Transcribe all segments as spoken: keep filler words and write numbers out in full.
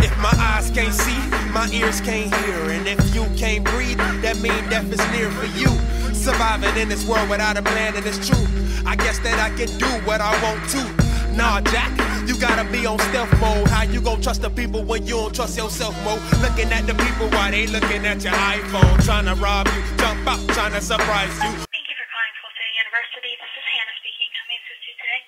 If my eyes can't see, my ears can't hear, and if you can't breathe, that means death is near for you. Surviving in this world without a plan, and it's true. I guess that I can do what I want to. Nah, Jack, you gotta be on stealth mode. How you gon' trust the people when you don't trust yourself, mo? Looking at the people while they looking at your iPhone, trying to rob you, jump out, trying to surprise you. Thank you for calling Full Sail University. This is Hannah speaking. How may I assist you today?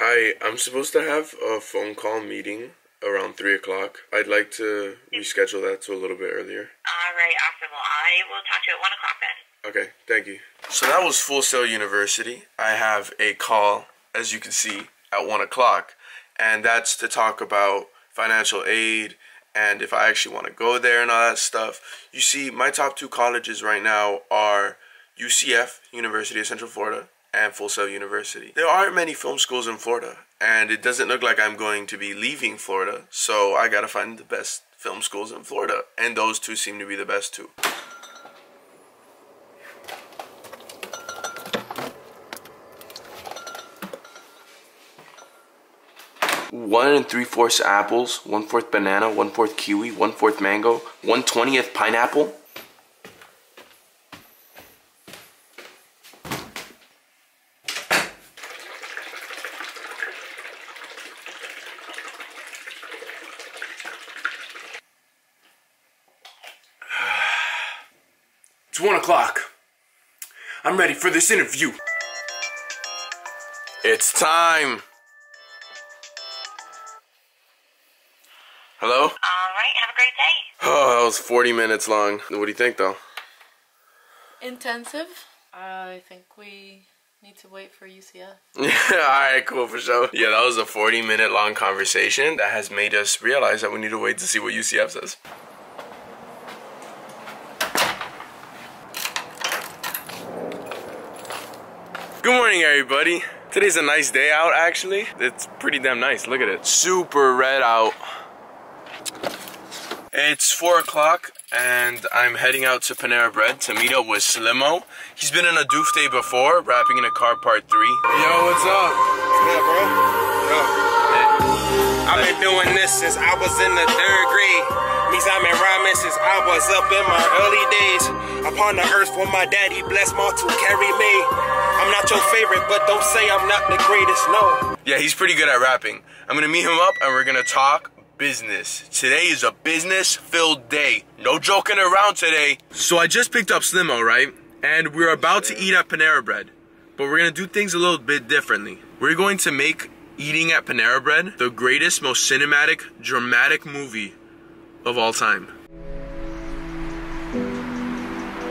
Hi, I'm supposed to have a phone call meeting around three o'clock. I'd like to reschedule that to a little bit earlier. Alright, awesome. Well, I will talk to you at one o'clock then. Okay, thank you. So that was Full Sail University. I have a call, as you can see, at one o'clock. And that's to talk about financial aid and if I actually want to go there and all that stuff. You see, my top two colleges right now are U C F, University of Central Florida, and Full Sail University. There aren't many film schools in Florida, and it doesn't look like I'm going to be leaving Florida, so I gotta find the best film schools in Florida, and those two seem to be the best two. One and three fourths apples, one fourth banana, one fourth kiwi, one fourth mango, one twentieth pineapple. It's one o'clock. I'm ready for this interview. It's time. Hello? Alright, have a great day. Oh, that was forty minutes long. What do you think, though? Intensive. I think we need to wait for U C F. Alright, cool, for sure. Yeah, that was a forty minute long conversation that has made us realize that we need to wait to see what U C F says. Good morning, everybody. Today's a nice day out, actually. It's pretty damn nice. Look at it. Super red out. It's four o'clock, and I'm heading out to Panera Bread to meet up with Slimoe. He's been in a doof day before, rapping in a car part three. Yo, what's up? What's up, bro? Yo. Hey. I've been doing this since I was in the third grade. Means I've been rhyming since I was up in my early days. Upon the earth for my daddy blessed ma to carry me. I'm not your favorite, but don't say I'm not the greatest, no. Yeah, he's pretty good at rapping. I'm gonna meet him up and we're gonna talk business. Today is a business-filled day. No joking around today. So I just picked up Slimoe, right? And we're about to eat at Panera Bread. But we're gonna do things a little bit differently. We're going to make eating at Panera Bread the greatest, most cinematic, dramatic movie of all time.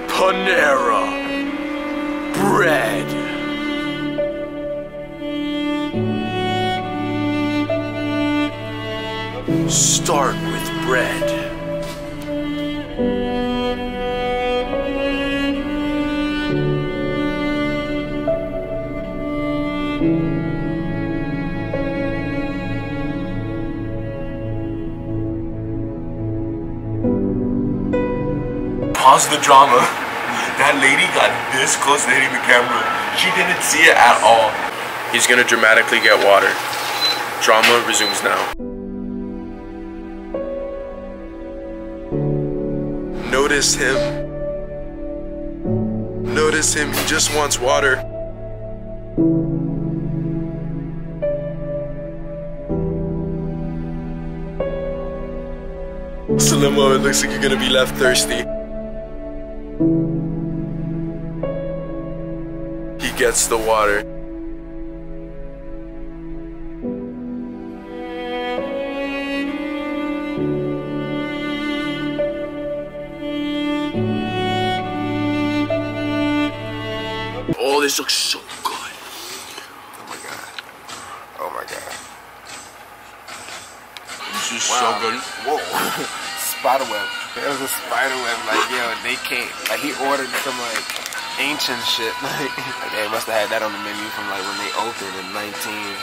Panera Bread. Start with bread. Pause the drama. That lady got this close to hitting the camera. She didn't see it at all. He's gonna dramatically get water. Drama resumes now. Notice him. Notice him, he just wants water. Slimoe, it looks like you're gonna be left thirsty. He gets the water. Oh, this looks so good. Oh my god. Oh my god. This is wow. So good. Whoa. Spiderweb. It was a spiderweb. Like, yo, they can't. Like, he ordered some, like, ancient shit. Like, they must have had that on the menu from like when they opened in nineteen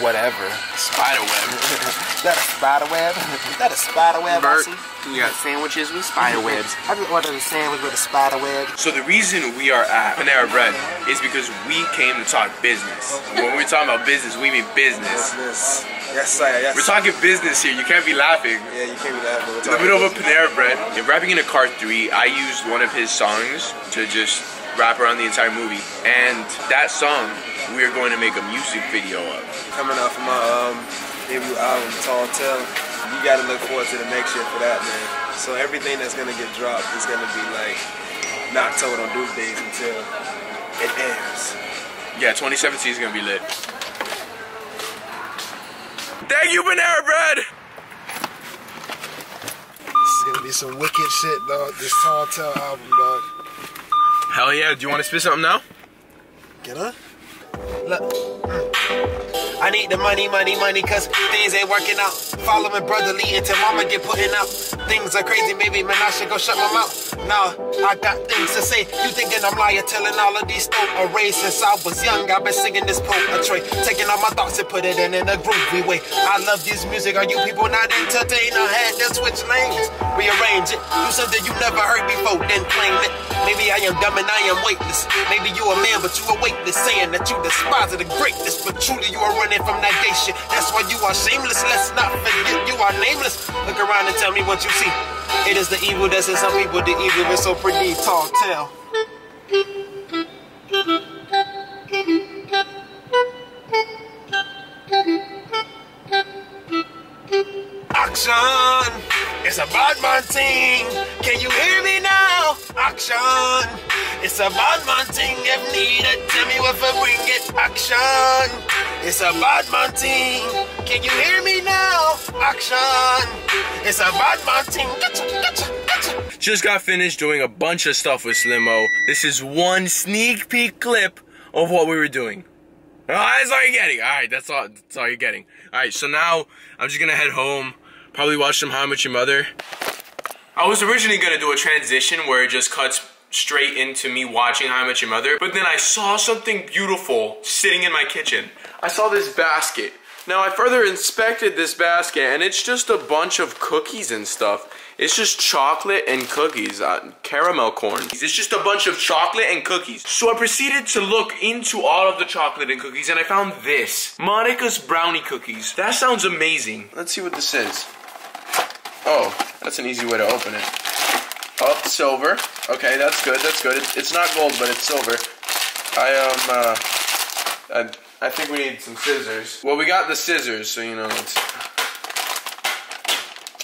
whatever. Spider web. Is that a spider web? Is that a spider web? Bert, I see? You got sandwiches with spider webs. I just ordered a sandwich with a spider web. So the reason we are at Panera Bread is because we came to talk business. When we're talking about business, we mean business. Yes, yes sir. Yes, we're talking business here. You can't be laughing. Yeah, you can't be laughing. In the middle of a Panera Bread, in rapping in a car three, I used one of his songs to just rap around the entire movie, and that song we are going to make a music video of. Coming out from my um, debut album, Tall Tale, you gotta look forward to the next year for that, man. So everything that's gonna get dropped is gonna be like not told on those days until it airs. Yeah, twenty seventeen is gonna be lit. Thank you, Panera Bread. This is gonna be some wicked shit, dog. This Tall Tale album, dog. Hell yeah, do you want to spit something now? Get up. Look, I need the money, money, money, cause things ain't working out. Following brotherly until mama get putting out. Things are crazy, maybe man, I should go shut my mouth. Nah, I got things to say. You thinking I'm lying, telling all of these stories. A race since I was young, I've been singing this poetry. Taking all my thoughts and put it in, in a groovy way. I love this music, are you people not entertained? I had to switch lanes, rearrange it. Do something you never heard before, then claim it. Maybe I am dumb and I am weightless. Maybe you a man, but you are weightless. Saying that you despise the greatness, but truly you are running from that gay shit. That's why you are shameless. Let's not forget you are nameless. Look around and tell me what you see. It is the evil that's in some people. The evil is so pretty. Tall tale. Action. It's a bad man thing. Can you hear me now? Action. It's a bad man thing. If needed, tell me what for bring it. Action. It's a bad man thing. Can you hear me now? Action. It's a bad man thing. Getcha, getcha, getcha. Just got finished doing a bunch of stuff with Slimoe. This is one sneak peek clip of what we were doing. Oh, that's all you're getting. All right, that's all. That's all you're getting. All right, so now I'm just gonna head home. Probably watch some How I Met Your Mother. I was originally gonna do a transition where it just cuts straight into me watching How I Met Your Mother, but then I saw something beautiful sitting in my kitchen. I saw this basket. Now I further inspected this basket and it's just a bunch of cookies and stuff. It's just chocolate and cookies, uh, caramel corn. It's just a bunch of chocolate and cookies. So I proceeded to look into all of the chocolate and cookies and I found this, Monica's brownie cookies. That sounds amazing. Let's see what this is. Oh, that's an easy way to open it. Oh, silver. Okay, that's good, that's good. It, it's not gold, but it's silver. I, um, uh, I, I think we need some scissors. Well, we got the scissors, so, you know, it's...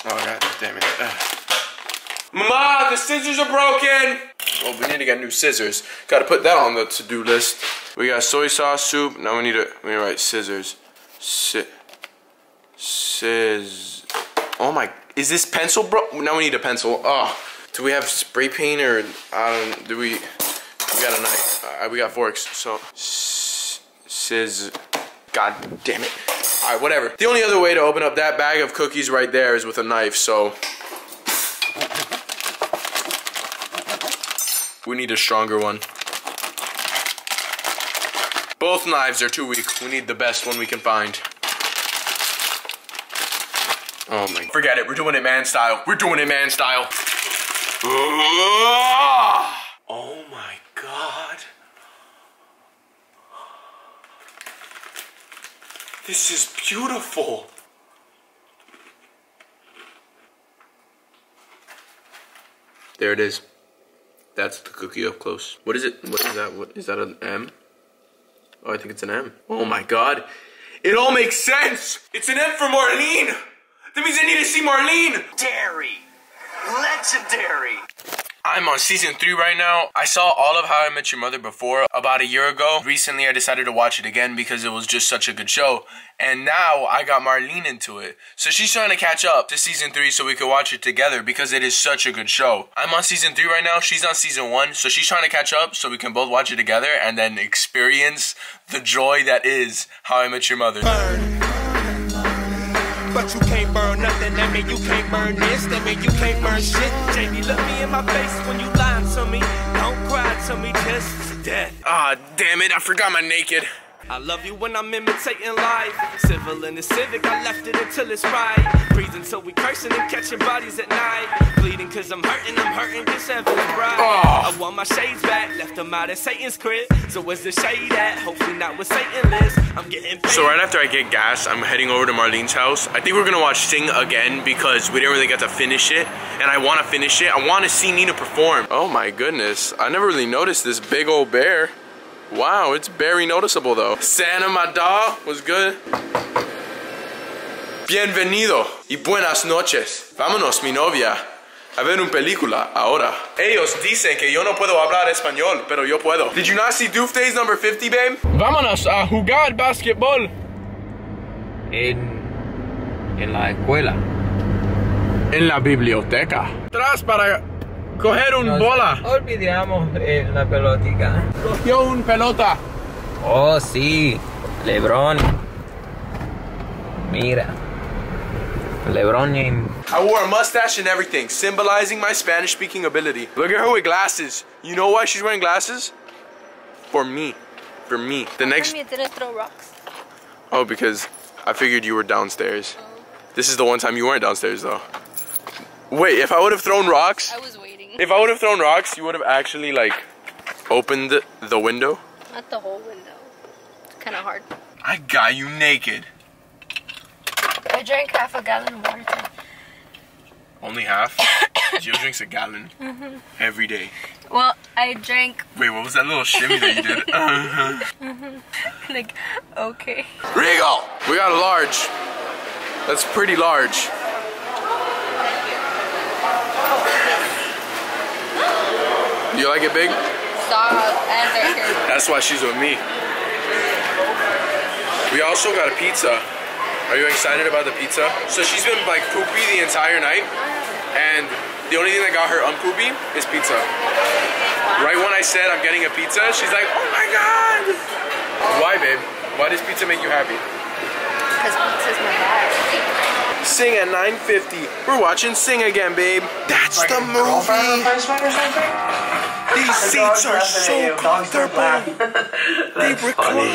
Oh, god damn it. Mama, the scissors are broken! Well, we need to get new scissors. Gotta put that on the to-do list. We got soy sauce soup. Now we need to, we need to write scissors. Si... Sizz... Oh my, is this pencil bro? Now we need a pencil. Oh. Do we have spray paint or I don't? Do we? We got a knife. All right, we got forks. So sizz. God damn it! All right, whatever. The only other way to open up that bag of cookies right there is with a knife. So we need a stronger one. Both knives are too weak. We need the best one we can find. Oh my! Forget it. We're doing it man style. We're doing it man style. Oh my god. This is beautiful. There it is. That's the cookie up close. What is it? What is that? What is that, an M? Oh, I think it's an M. Oh my god. It all makes sense. It's an M for Marlene. That means I need to see Marlene. Dairy. Legendary. I'm on season three right now. I saw all of How I Met Your Mother before about a year ago. Recently, I decided to watch it again because it was just such a good show. And now I got Marlene into it. So she's trying to catch up to season three so we could watch it together because it is such a good show. I'm on season three right now. She's on season one. So she's trying to catch up so we can both watch it together and then experience the joy that is How I Met Your Mother. Burn. But you can't burn nothing, that mean you can't burn this, that mean you can't burn shit. Jamie, look me in my face when you lying to me. Don't cry to me, just death. Ah, damn it, I forgot my naked. I love you when I'm imitating life. Civil and the civic, I left it until it's right. Breathing till we cursing and catching bodies at night. Bleeding cause I'm hurting, I'm hurting, cause heaven's bright. Oh. I want my shades back, left them out at Satan's crib. So where's the shade at? Hopefully not with Satan lives. I'm getting paid. So right after I get gas, I'm heading over to Marlene's house. I think we're gonna watch Sing again because we didn't really get to finish it. And I wanna finish it. I wanna see Nina perform. Oh my goodness, I never really noticed this big old bear. Wow, it's very noticeable though. Santa, my dog, was good. Bienvenido y buenas noches. Vámonos, mi novia, a ver una película ahora. Ellos dicen que yo no puedo hablar español, pero yo puedo. Did you not see Doofday's number fifty, babe? Vámonos a jugar basketball. En, en la escuela. En la biblioteca. Tras para... coger un Nos bola. Olvidamos eh, la pelotica. Cogió un pelota. Oh, sí. LeBron. Mira. LeBron named. I wore a mustache and everything, symbolizing my Spanish-speaking ability. Look at her with glasses. You know why she's wearing glasses? For me. For me. The next... you didn't throw rocks? Oh, because I figured you were downstairs. Oh. This is the one time you weren't downstairs, though. Wait, if I would have thrown rocks... I was waiting. If I would have thrown rocks, you would have actually, like, opened the window. Not the whole window. It's kind of hard. I got you naked. I drank half a gallon of water. Only half? Jill drinks a gallon mm-hmm. every day. Well, I drank... Wait, what was that little shimmy that you did? mm-hmm. Like, okay. Regal! We got a large. That's pretty large. You like it big? That's why she's with me. We also got a pizza. Are you excited about the pizza? So she's been like poopy the entire night, and the only thing that got her unpoopy is pizza. Right when I said I'm getting a pizza, she's like, oh my god! Why, babe? Why does pizza make you happy? Because pizza's my life. Sing at nine fifty. We're watching Sing again, babe. That's like the movie. These seats are so comfortable. They recline.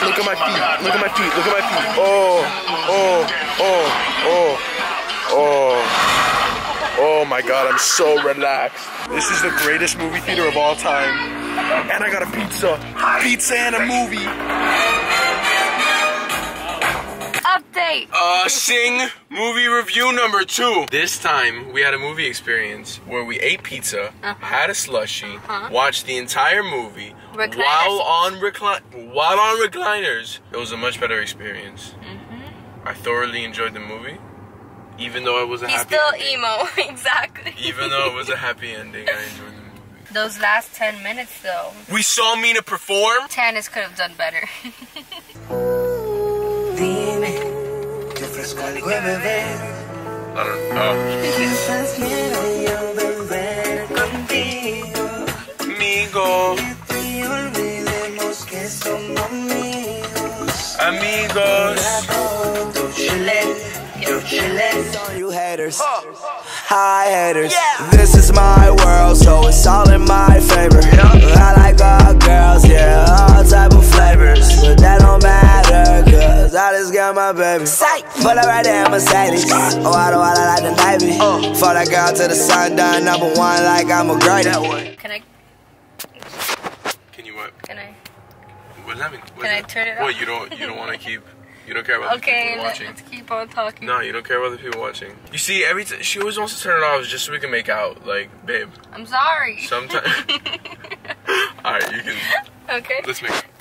Look at my feet. Look at my feet. Look at my feet. Oh, oh, oh, oh, oh. Oh my god, I'm so relaxed. This is the greatest movie theater of all time. And I got a pizza. Pizza and a movie. Update. Uh, Sing movie review number two. This time we had a movie experience where we ate pizza, uh-huh. had a slushie, uh-huh. watched the entire movie recliners. while on recli while on recliners. It was a much better experience. Mm-hmm. I thoroughly enjoyed the movie, even though it was a He's happy. Still ending. Emo, exactly. Even though it was a happy ending, I enjoyed the movie. Those last ten minutes, though. We saw Mina perform. Tanis could have done better. I don't know. Hi haters. This is my world, so it's all in my favor. I like all girls, yeah, all type of flavors, but that don't matter. I just got my baby. Sight. But I ride that Mercedes. Oh, I don't wanna like the Navy. Uh. For that girl to the sundown, number one, like I'm a great. Can I? Can you what? Can I? What's happening? What Can I turn it off? What, you don't, you don't want to keep, you don't care about okay, the people watching. Okay, let's keep on talking. No, you don't care about the people watching. You see, every time, she always wants to turn it off just so we can make out. Like, babe. I'm sorry. Sometimes. Alright, you can. Okay. Let's make out.